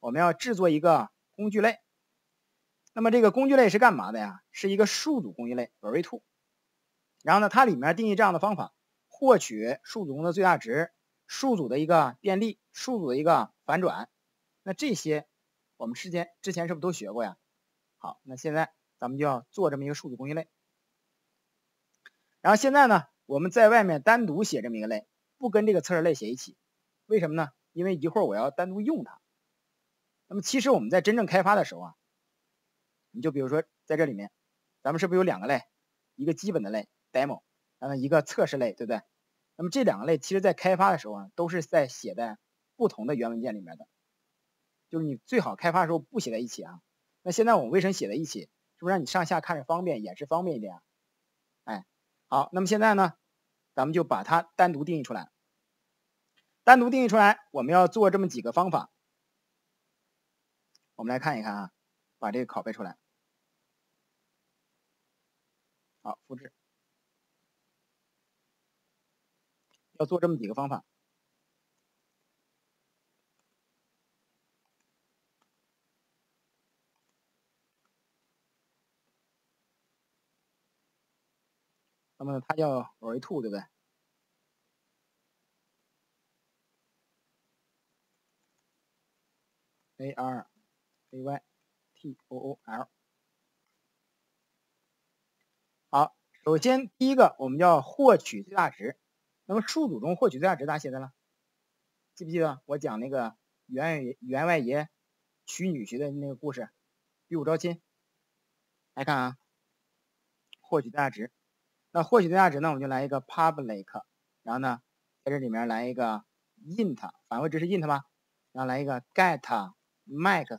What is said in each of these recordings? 我们要制作一个工具类。那么这个工具类是干嘛的呀？是一个数组工具类 array2。然后呢，它里面定义这样的方法：获取数组中的最大值、数组的一个遍历、数组的一个反转。那这些我们之前是不是都学过呀？好，那现在咱们就要做这么一个数组工具类。然后现在呢，我们在外面单独写这么一个类，不跟这个测试类写一起。为什么呢？因为一会儿我要单独用它。那么其实我们在真正开发的时候啊，你就比如说在这里面，咱们是不是有两个类，一个基本的类 demo， 然后一个测试类，对不对？那么这两个类其实在开发的时候啊，都是在写在不同的原文件里面的，就是你最好开发的时候不写在一起啊。那现在我们为什么写在一起？是不是让你上下看着方便，演示方便一点啊？哎，好，那么现在呢，咱们就把它单独定义出来。单独定义出来，我们要做这么几个方法。我们来看一看啊，把这个拷贝出来。好，复制。要做这么几个方法。那么它叫 array2， 对不对？arrayTool。 好，首先第一个我们要获取最大值。那么数组中获取最大值咋写的呢？记不记得我讲那个员外爷娶女婿的那个故事？比武招亲。来看啊，获取最大值。那获取最大值呢，我们就来一个 public， 然后呢，在这里面来一个 int， 返回值是 int 吧，然后来一个 get。max，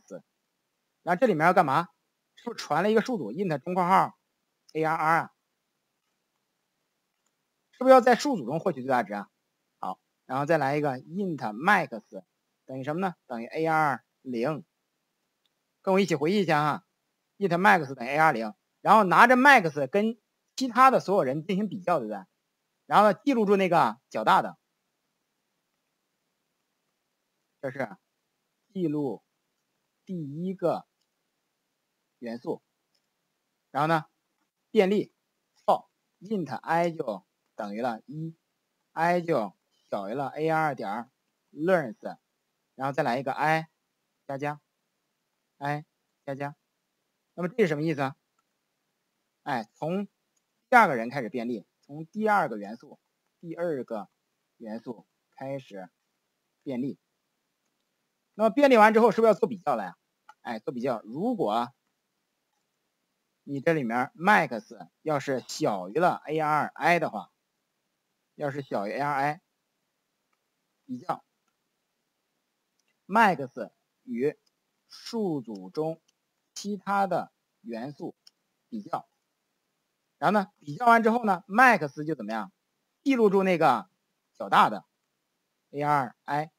然后这里面要干嘛？是不是传了一个数组 int 中括号 arr 啊？是不是要在数组中获取最大值啊？好，然后再来一个 int max 等于什么呢？等于 arr0。跟我一起回忆一下啊 ，int max 等于 arr0， 然后拿着 max 跟其他的所有人进行比较，对不对？然后记录住那个较大的，这是记录。第一个元素，然后呢，遍历 for int i 就等于了一 ，i 就小于了 arr 点 learns， 然后再来一个 i 加加，那么这是什么意思啊？哎，从第二个人开始遍历，从第二个元素开始遍历。那么遍历完之后，是不是要做比较了呀？哎，做比较，如果你这里面 max 要是小于了 arri 的话，要是小于 arri， 比较 max 与数组中其他的元素比较，然后呢，比较完之后呢 ，max 就怎么样？记录住那个较大的 arri。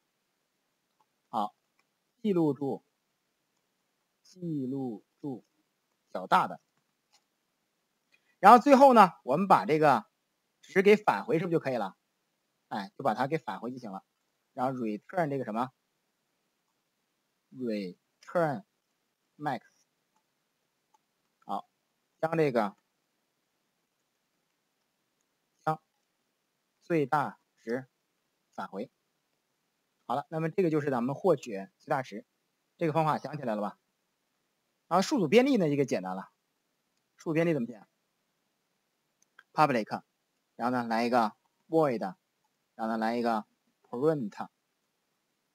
记录住较大的，然后最后呢，我们把这个值给返回，是不是就可以了？哎，就把它给返回就行了。然后 return 这个什么 return max， 好，将这个将最大值返回。好了，那么这个就是咱们获取最大值这个方法，想起来了吧？然后数组遍历呢，这个简单了。数组遍历怎么写 ？public， 然后呢来一个 void， 然后呢来一个 print。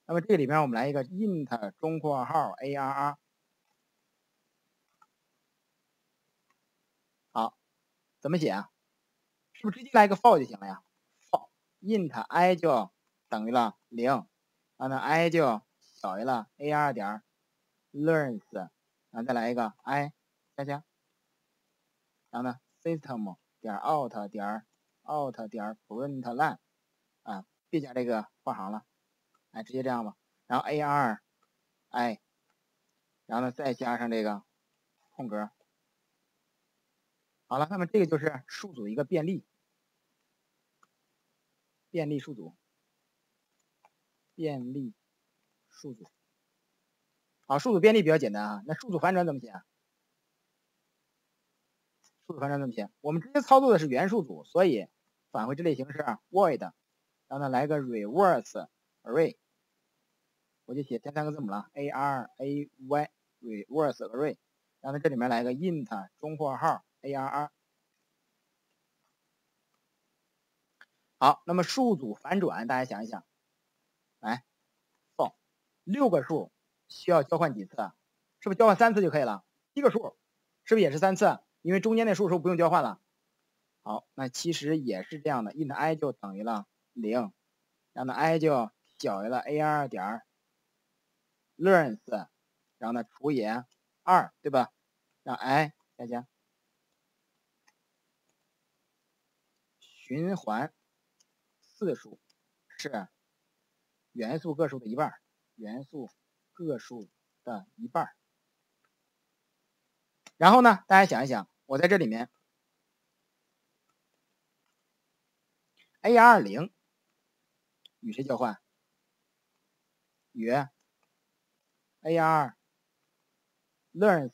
那么这里边我们来一个 int 中括号 arr。好，怎么写啊？是不是直接来一个 for 就行了呀 ？for int i 就等于了0。然后呢 ，i 就小于了 arr 点 learns， 然后再来一个 i 加加，然后呢 system 点 out 点 println， 啊，别加这个括号了，哎，直接这样吧。然后 arr i， 然后呢再加上这个空格。好了，那么这个就是数组一个遍历数组。啊，数组变例比较简单啊。那数组反转怎么写？数组反转怎么写？我们直接操作的是原数组，所以返回这类形式 void， 让它来个 reverse array， 我就写前三个字母了 a r a y reverse array， 让它这里面来个 int 中括号 arr。好，那么数组反转，大家想一想，来 for 六个数。 需要交换几次啊？是不是交换三次就可以了？七个数是不是也是三次？因为中间那数是不是不用交换了？好，那其实也是这样的 ，int i 就等于了0，然后 i 就小于了 ar 点 learns， 然后呢除以2，对吧？让 i 下降，循环次数是元素个数的一半，元素。 个数的一半，然后呢？大家想一想，我在这里面 ，AR0 与谁交换？与 AR learns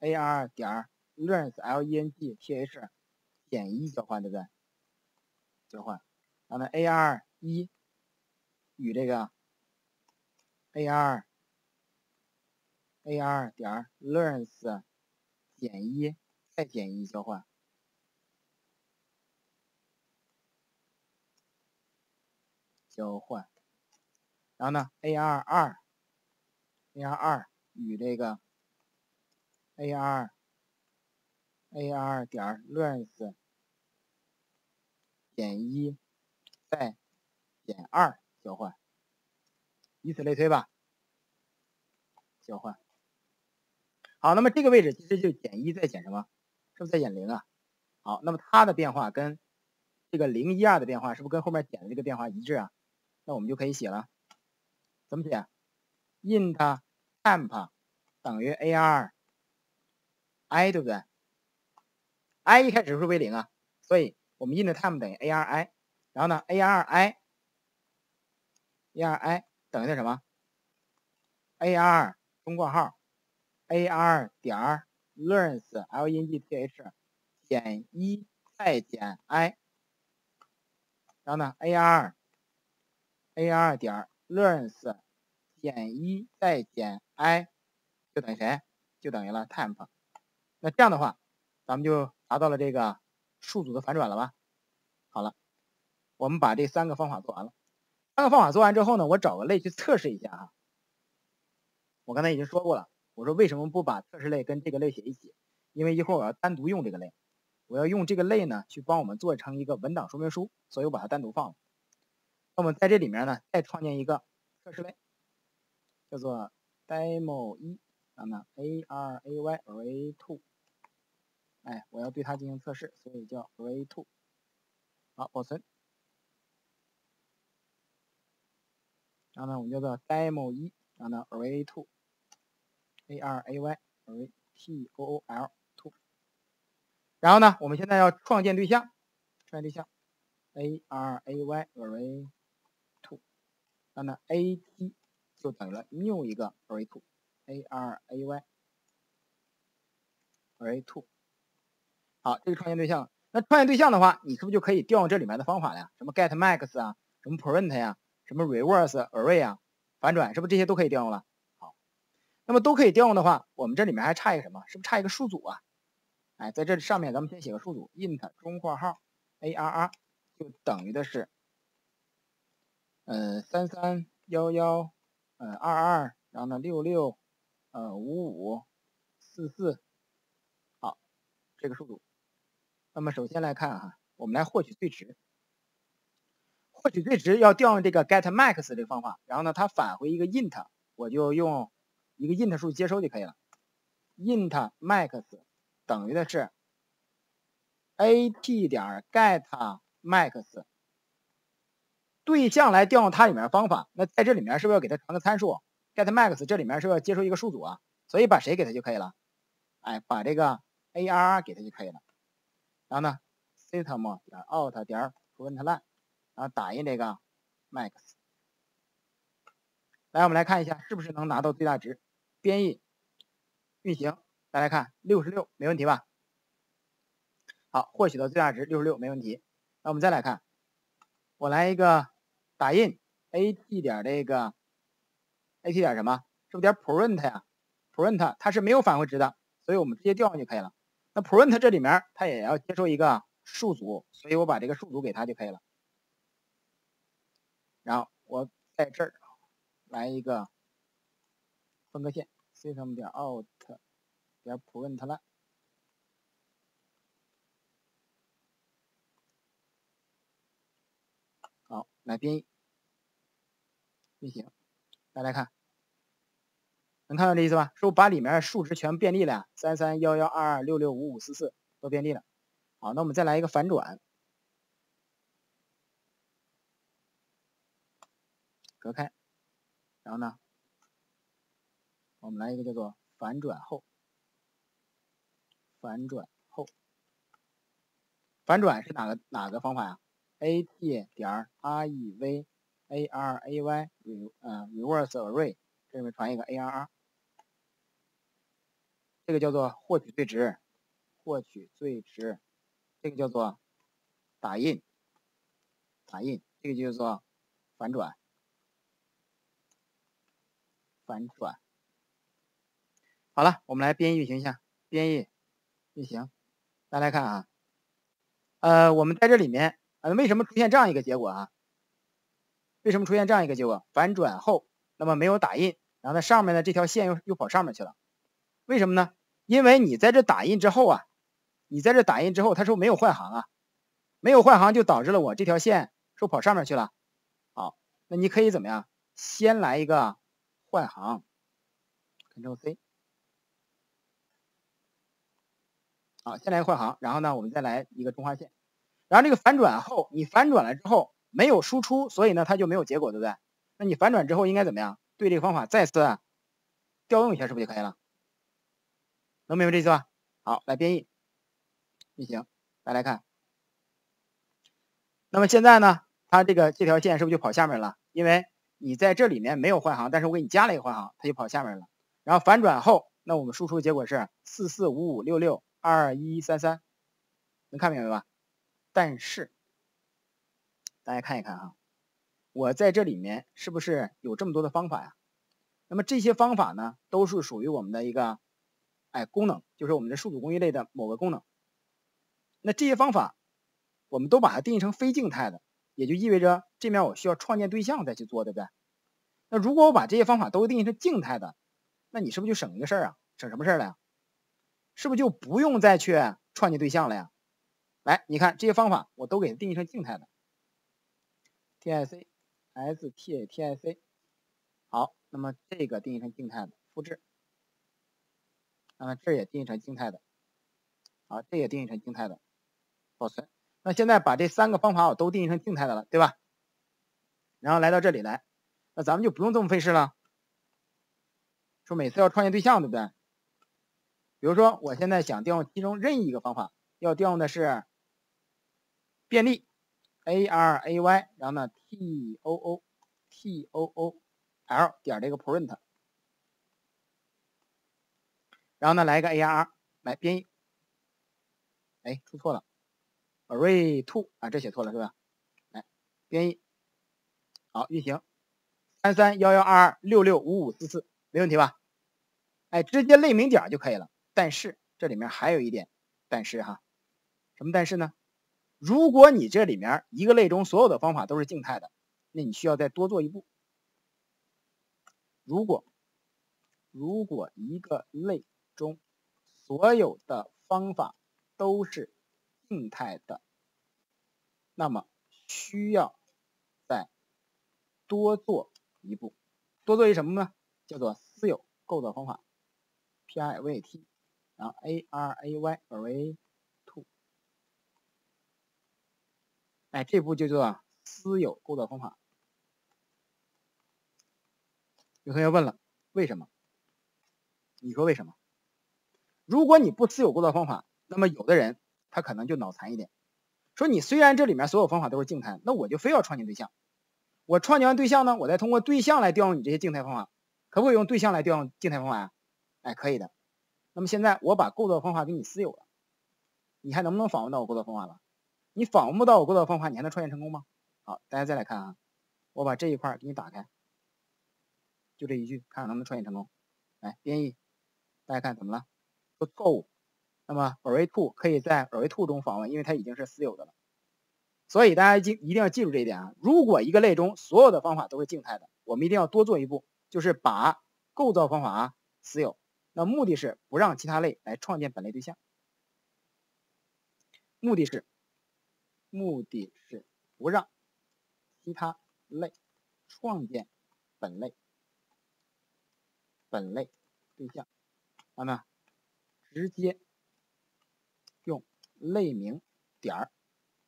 AR 点 learns length 减1交换，对不对？交换。然后呢 ，AR1 与这个 AR。 AR 点 learns 减1再减1交换，交换。然后呢 ，AR 2与这个 AR 点 learns 减1再减2交换，以此类推吧，交换。 好，那么这个位置其实就减1再减什么？是不是再减0啊？好，那么它的变化跟这个012的变化是不是跟后面减的这个变化一致啊？那我们就可以写了，怎么写 ？int temp 等于 ar i 对不对 ？i 一开始是不是为0啊？所以我们 int temp 等于 ar i， 然后呢 ar i 等于什么 ？ar 中括号。 ar 点 learns length 减1再减 i， 然后呢 ar 点 learns 减1再减 i 就等于谁？就等于了 temp。那这样的话，咱们就达到了这个数组的反转了吧？好了，我们把这三个方法做完了。三个方法做完之后呢，我找个类去测试一下哈。我刚才已经说过了。 我说为什么不把测试类跟这个类写一起？因为一会儿我要单独用这个类，我要用这个类呢去帮我们做成一个文档说明书，所以我把它单独放了。那么在这里面呢，再创建一个测试类，叫做 demo1， 然后呢 array array2， 哎，我要对它进行测试，所以叫 array2。好，保存。然后呢，我们叫做 demo1， 然后呢 array2。 array tool2， 然后呢，我们现在要创建对象，创建对象 array tool， 那呢 at 就等于了new一个 array tool array tool。好，这是创建对象。那创建对象的话，你是不是就可以调用这里面的方法了呀？什么 get max 啊，什么 print 呀、啊，什么 reverse array 啊，反转，是不是这些都可以调用了？ 那么都可以调用的话，我们这里面还差一个什么？是不是差一个数组啊？哎，在这上面咱们先写个数组 ，int 中括号 arr 就等于的是，3311，22，然后呢66，55，44，好，这个数组。那么首先来看哈，我们来获取最值，获取最值要调用这个 get max 这个方法，然后呢它返回一个 int， 我就用。 一个 int 数接收就可以了 ，int max 等于的是 at 点 get max 对象来调用它里面的方法。那在这里面是不是要给它传个参数 ？get max 这里面是不是要接收一个数组啊？所以把谁给它就可以了？哎，把这个 arr 给它就可以了。然后呢 ，system 点 out 点 println， 然后打印这个 max。来，我们来看一下是不是能拿到最大值。编译运行，大家看66没问题吧？好，获取的最大值66没问题。那我们再来看，我来一个打印 at 点这个 at 点什么？是不是点 print 呀？print 它是没有返回值的，所以我们直接调用就可以了。那 print 这里面它也要接受一个数组，所以我把这个数组给它就可以了。然后我在这儿来一个分割线 ，system 点 out 点 print line。好，来编译运行，大家看，能看到这意思吧？是不是把里面数值全遍历了呀？331122665544都遍历了。好，那我们再来一个反转，隔开。然后呢，我们来一个叫做反转后，反转是哪个方法呀？at 点 rev array reverse array 这里面传一个 arr， 这个叫做获取最值，这个叫做打印，这个就叫做反转。好了，我们来编译运行一下，编译运行，大家看啊，我们在这里面为什么出现这样一个结果啊？为什么出现这样一个结果？反转后，那么没有打印，然后呢上面的这条线又跑上面去了，为什么呢？因为你在这打印之后，它说没有换行啊，没有换行就导致了我这条线说跑上面去了。好，那你可以怎么样？先来一个换行 ，Ctrl C， 好，先来换行，然后呢，我们再来一个中划线，然后这个反转后，你反转了之后没有输出，所以呢它就没有结果，对不对？那你反转之后应该怎么样？对这个方法再次调用一下，是不是就可以了？能明白这意思吧？好，来编译运行，大家来看，那么现在呢，它这条线是不是就跑下面了？因为你在这里面没有换行，但是我给你加了一个换行，它就跑下面了。然后反转后，那我们输出的结果是4455662133，能看明白吧？但是大家看一看啊，我在这里面是不是有这么多的方法呀？那么这些方法呢，都是属于我们的一个功能，就是我们的数组工具类的某个功能。那这些方法我们都把它定义成非静态的。也就意味着这面我需要创建对象再去做，对不对？那如果我把这些方法都定义成静态的，那你是不是就省一个事儿啊？省什么事儿了呀？是不是就不用再去创建对象了呀？来，你看这些方法我都给它定义成静态的 ，TIC STATIC， 好，那么这个定义成静态的，复制，那么这也定义成静态的，好，这也定义成静态的，保存。那现在把这三个方法我都定义成静态的了，对吧？然后来到这里来，那咱们就不用这么费事了。说每次要创建对象，对不对？比如说我现在想调用其中任意一个方法，要调用的是遍历 array， 然后呢 tool 点这个 print， 然后呢来一个 arr 来编译，哎，出错了。array to 啊，这写错了是吧？来编译，好运行，331122665544没问题吧？哎，直接类名点就可以了。但是这里面还有一点，但是哈，什么但是呢？如果你这里面一个类中所有的方法都是静态的，那你需要再多做一步。如果一个类中所有的方法都是静态的，那么需要再多做一步，多做一什么呢？叫做私有构造方法 PIVT， 然后 ARAY array to， 哎，这步就叫做私有构造方法。有同学问了，为什么？你说为什么？如果你不私有构造方法，那么有的人他可能就脑残一点，说你虽然这里面所有方法都是静态，那我就非要创建对象。我创建完对象呢，我再通过对象来调用你这些静态方法，可不可以用对象来调用静态方法呀？哎，可以的。那么现在我把构造方法给你私有了，你还能不能访问到我构造方法了？你访问不到我构造方法，你还能创建成功吗？好，大家再来看啊，我把这一块给你打开，就这一句，看看能不能创建成功。来编译，大家看怎么了？说错误。那么 array2 可以在 array2 中访问，因为它已经是私有的了。所以大家一定要记住这一点啊！如果一个类中所有的方法都是静态的，我们一定要多做一步，就是把构造方法私有。那目的是不让其他类来创建本类对象，目的是不让其他类创建本类对象。那么直接用类名点儿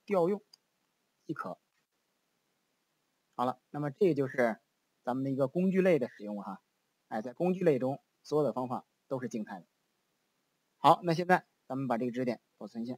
调用即可。好了，那么这就是咱们的一个工具类的使用哈。哎，在工具类中，所有的方法都是静态的。好，那现在咱们把这个支点保存一下。